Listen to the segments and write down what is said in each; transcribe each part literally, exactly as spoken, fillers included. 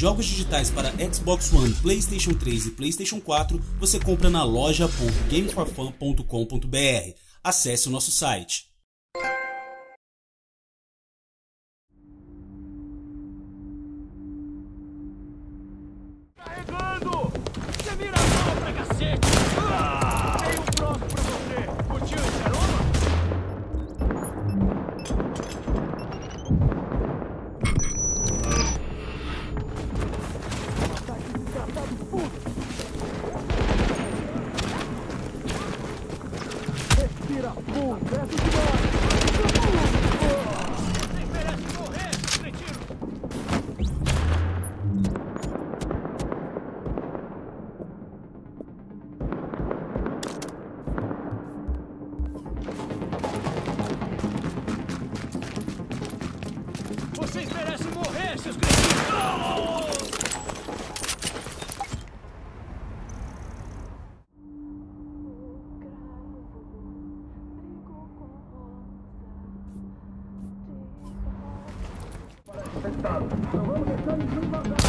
Jogos digitais para Xbox One, PlayStation três e PlayStation quatro você compra na loja ponto game for fun ponto com ponto br. Acesse o nosso site. Carregando! Você mira a bola pra cacete! Ah! Tem um troço pra você! Curtiu esse aroma? Ataque do tratado do puto! Respira fundo! Desce de baixo! Você merece morrer, cretino! Vocês merecem morrer, seus cretins! Não vamos deixar ninguém vazar!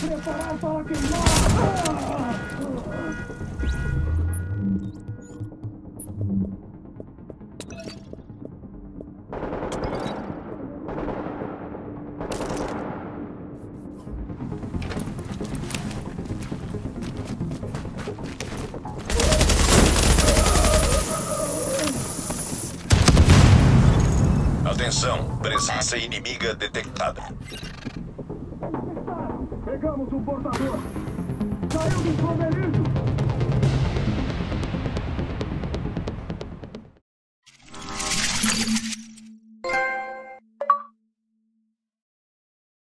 Preparar para queimar! Atenção, presença inimiga detectada. Pegamos o portador! Saiu do esconderijo!